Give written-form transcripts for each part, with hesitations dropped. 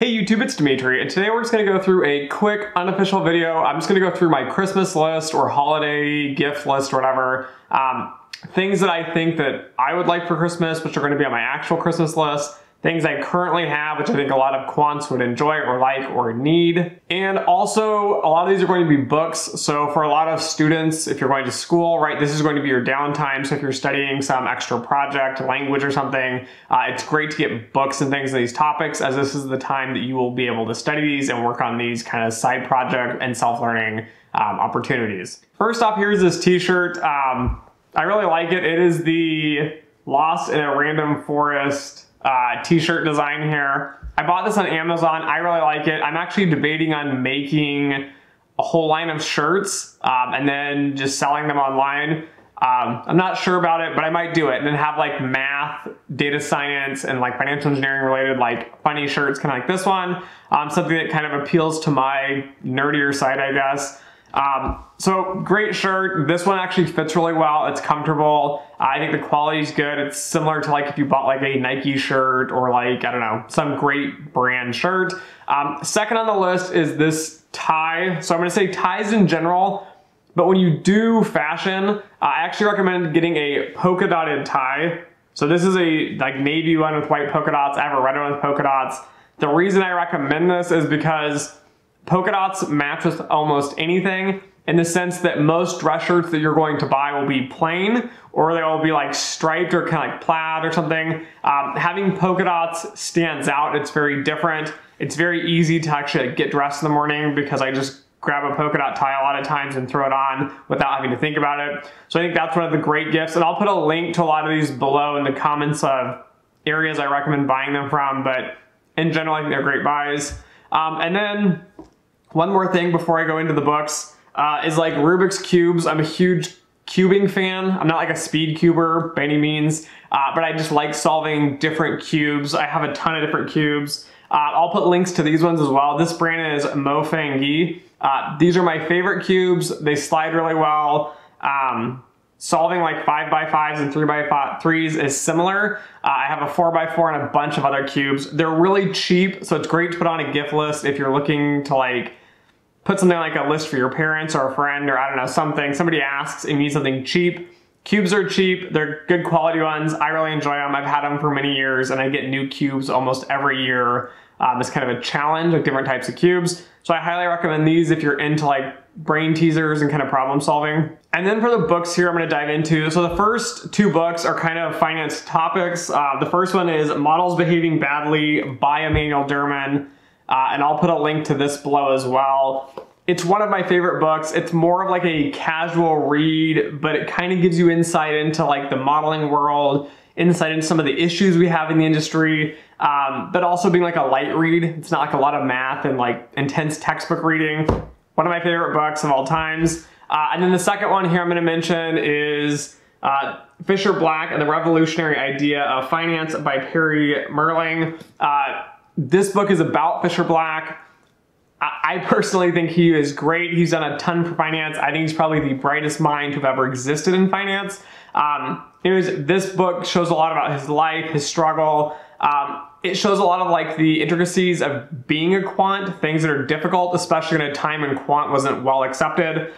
Hey YouTube, it's Dimitri, and today we're just going to go through a quick unofficial video. I'm just going to go through my Christmas list or holiday gift list or whatever. Things that I think that I would like for Christmas, which are going to be on my actual Christmas list. Things I currently have, which I think a lot of quants would enjoy or like or need. And also, a lot of these are going to be books. So for a lot of students, if you're going to school, right, this is going to be your downtime. So if you're studying some extra project, language or something, it's great to get books and things on these topics, as this is the time that you will be able to study these and work on these kind of side project and self-learning opportunities. First off, here's this t-shirt. I really like it. It is the Lost in a Random Forest t-shirt design here. I bought this on Amazon. I really like it. I'm actually debating on making a whole line of shirts and then just selling them online. I'm not sure about it, but I might do it and then have like math, data science, and like financial engineering related like funny shirts, kind of like this one. Something that kind of appeals to my nerdier side, I guess. So great shirt. This one actually fits really well. It's comfortable. I think the quality is good. It's similar to like if you bought like a Nike shirt or like, I don't know, some great brand shirt. Second on the list is this tie. So I'm going to say ties in general, but when you do fashion, I actually recommend getting a polka dotted tie. So this is a like navy one with white polka dots. I have a red one with polka dots. The reason I recommend this is because polka dots match with almost anything in the sense that most dress shirts that you're going to buy will be plain, or they will be like striped or kind of like plaid or something. Having polka dots stands out. It's very different. It's very easy to actually like, get dressed in the morning because I just grab a polka dot tie a lot of times and throw it on without having to think about it. So I think that's one of the great gifts. And I'll put a link to a lot of these below in the comments of areas I recommend buying them from. But in general, I think they're great buys. And then one more thing before I go into the books is like Rubik's Cubes. I'm a huge cubing fan. I'm not like a speed cuber by any means, but I just like solving different cubes. I have a ton of different cubes. I'll put links to these ones as well. This brand is MoFangGe. These are my favorite cubes. They slide really well. Solving like 5x5s and 3x3s is similar. I have a 4x4 and a bunch of other cubes. They're really cheap, so it's great to put on a gift list if you're looking to like put something like a list for your parents or a friend or I don't know, something. Somebody asks and needs something cheap. Cubes are cheap. They're good quality ones. I really enjoy them. I've had them for many years and I get new cubes almost every year. It's kind of a challenge with different types of cubes. So I highly recommend these if you're into like brain teasers and kind of problem solving. And then for the books here, I'm going to dive into. So the first two books are kind of finance topics. The first one is Models Behaving Badly by Emmanuel Derman. And I'll put a link to this below as well. It's one of my favorite books. It's more of like a casual read, but it kind of gives you insight into like the modeling world, insight into some of the issues we have in the industry, but also being like a light read. It's not like a lot of math and like intense textbook reading. One of my favorite books of all times. And then the second one here I'm going to mention is Fisher Black and the Revolutionary Idea of Finance by Perry Merling. This book is about Fisher Black. I personally think he is great. He's done a ton for finance. I think he's probably the brightest mind who've ever existed in finance. Anyways, this book shows a lot about his life, his struggle. It shows a lot of like the intricacies of being a quant, things that are difficult, especially in a time when quant wasn't well accepted.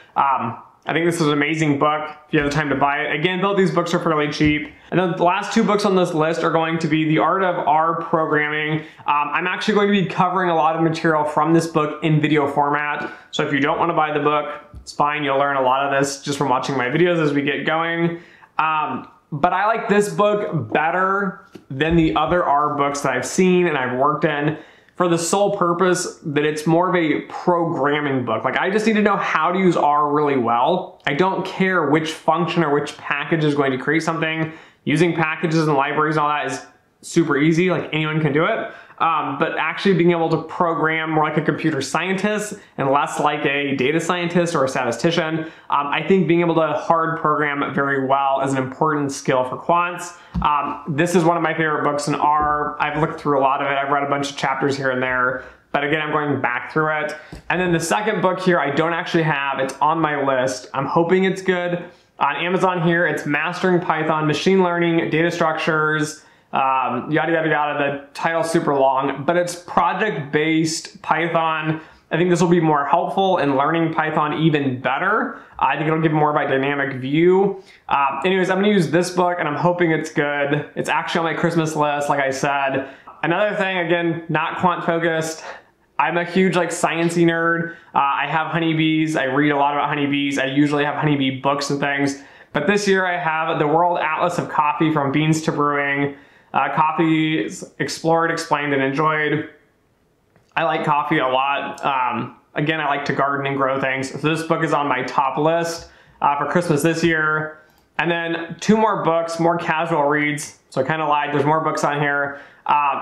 I think this is an amazing book if you have the time to buy it. Again, both these books are fairly cheap. And then the last two books on this list are going to be The Art of R Programming. I'm actually going to be covering a lot of material from this book in video format. So if you don't want to buy the book, it's fine. You'll learn a lot of this just from watching my videos as we get going. But I like this book better than the other R books that I've seen and I've worked in, for the sole purpose that it's more of a programming book. Like I just need to know how to use R really well. I don't care which function or which package is going to create something. Using packages and libraries and all that is super easy, like anyone can do it. But actually being able to program more like a computer scientist and less like a data scientist or a statistician, I think being able to hard program very well is an important skill for quants. This is one of my favorite books in R. I've looked through a lot of it. I've read a bunch of chapters here and there, but again, I'm going back through it. And then the second book here, I don't actually have. It's on my list. I'm hoping it's good. On Amazon here, it's Mastering Python, Machine Learning, Data Structures, yada, yada, yada. The title's super long, but it's project-based Python. I think this will be more helpful in learning Python even better. I think it'll give more of a dynamic view. Anyways, I'm gonna use this book and I'm hoping it's good. It's actually on my Christmas list, like I said. Another thing, again, not quant focused. I'm a huge sciencey nerd. I have honeybees. I read a lot about honeybees. I usually have honeybee books and things. But this year I have The World Atlas of Coffee, From Beans to Brewing. Coffee is explored, explained, and enjoyed. I like coffee a lot. Again, I like to garden and grow things. So this book is on my top list for Christmas this year. And then two more books, more casual reads. So I kind of lied, there's more books on here.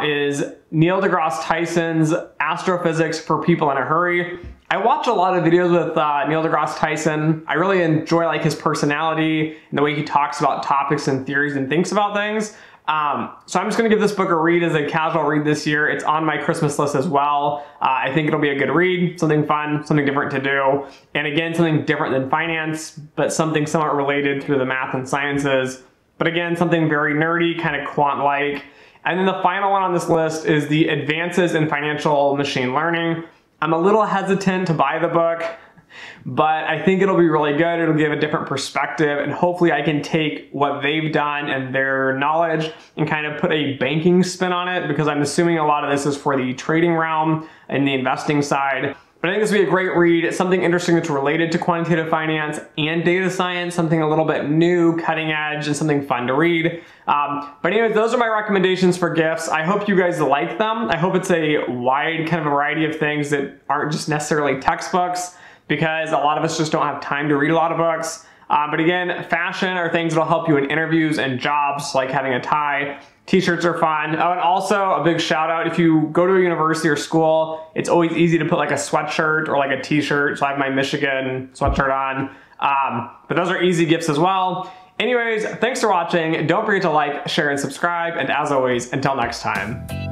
Is Neil deGrasse Tyson's Astrophysics for People in a Hurry. I watch a lot of videos with Neil deGrasse Tyson. I really enjoy his personality and the way he talks about topics and theories and thinks about things. So I'm just gonna give this book a read as a casual read this year. It's on my Christmas list as well. I think it'll be a good read, something fun, something different to do. And again, something different than finance, but something somewhat related through the math and sciences. But again, something very nerdy, kind of quant-like. And then the final one on this list is the Advances in Financial Machine Learning. I'm a little hesitant to buy the book, but I think it'll be really good. It'll give a different perspective, and hopefully I can take what they've done and their knowledge and kind of put a banking spin on it, because I'm assuming a lot of this is for the trading realm and the investing side. But I think this would be a great read. It's something interesting that's related to quantitative finance and data science, something a little bit new, cutting edge, and something fun to read. But anyways, those are my recommendations for gifts. I hope you guys like them. I hope it's a wide kind of variety of things that aren't just necessarily textbooks, because a lot of us just don't have time to read a lot of books. But again, fashion are things that'll help you in interviews and jobs, like having a tie. T-shirts are fun. Oh, and also a big shout out, if you go to a university or school, it's always easy to put a sweatshirt or a t-shirt. So I have my Michigan sweatshirt on. But those are easy gifts as well. Anyways, thanks for watching. Don't forget to like, share, and subscribe. And as always, until next time.